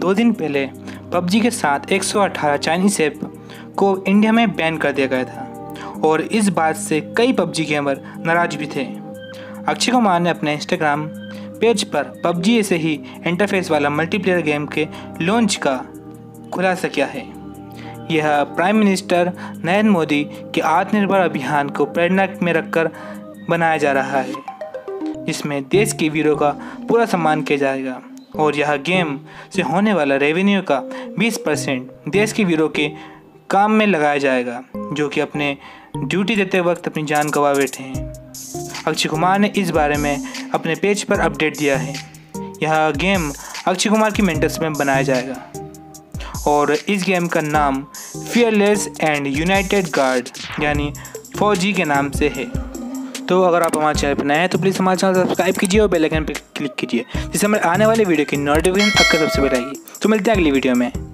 दो दिन पहले PUBG के साथ 118 चाइनीज ऐप को इंडिया में बैन कर दिया गया था और इस बात से कई PUBG गेमर नाराज भी थे। अक्षय कुमार ने अपने Instagram पेज पर PUBG ऐसे ही इंटरफेस वाला मल्टीप्लेयर गेम के लॉन्च का खुलासा किया है। यह प्राइम मिनिस्टर नरेंद्र मोदी के आत्मनिर्भर अभियान को प्रेरणा में रखकर बनाया जा रहा है, जिसमें देश के वीरों का पूरा सम्मान किया जाएगा और यह गेम से होने वाला रेवेन्यू का 20% देश के वीरों के काम में लगाया जाएगा, जो कि अपने ड्यूटी देते वक्त अपनी जान गंवा बैठे हैं। अक्षय कुमार ने इस बारे में अपने पेज पर अपडेट दिया है। यह गेम अक्षय कुमार की मेंटर्स में बनाया जाएगा और इस गेम का नाम फियरलेस एंड यूनाइटेड गार्ड यानी फौजी के नाम से है। तो अगर आप हमारे चैनल पर नए हैं तो प्लीज़ हमारे चैनल सब्सक्राइब कीजिए और बेल आइकन पर क्लिक कीजिए, जिससे हमारे आने वाले वीडियो की नोटिफिकेशन आपको सबसे पहले आएगी। तो मिलते हैं अगली वीडियो में।